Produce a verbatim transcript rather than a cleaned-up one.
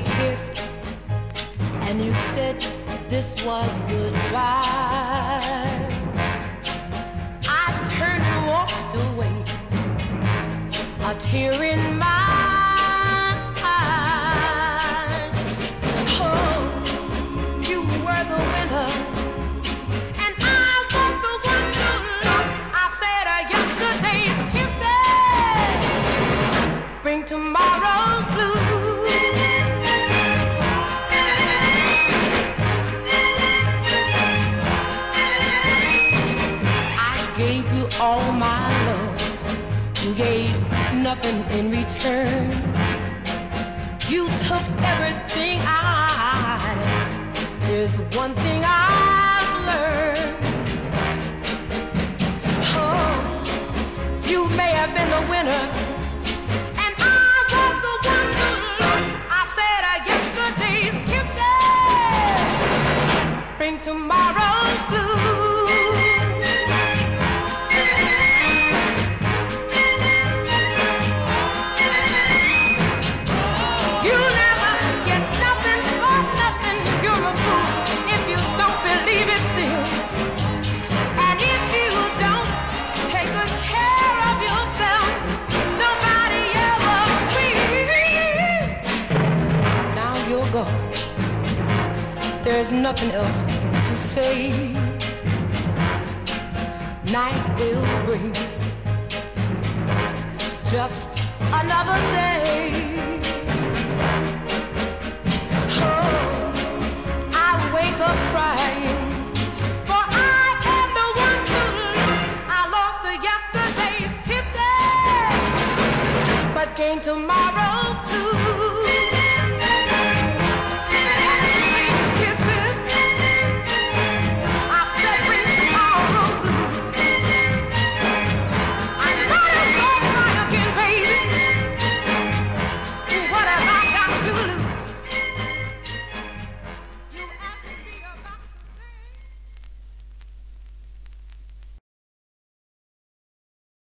we kissed, and you said this was goodbye. I turned and walked away, a tear in my eye. Oh, you were the winner, and I was the one who lost. I said, uh, yesterday's kisses bring tomorrow's blues. Gave you all my love, you gave nothing in return. You took everything I had. There's one thing I've learned. Oh, you may have been the winner, and I was the one who lost. I said, uh, yesterday's kisses bring tomorrow's blues. There's nothing else to say. Night will bring just another day. Oh, I wake up crying, for I am the one to lose. I lost to yesterday's kisses, but gained tomorrow's blues.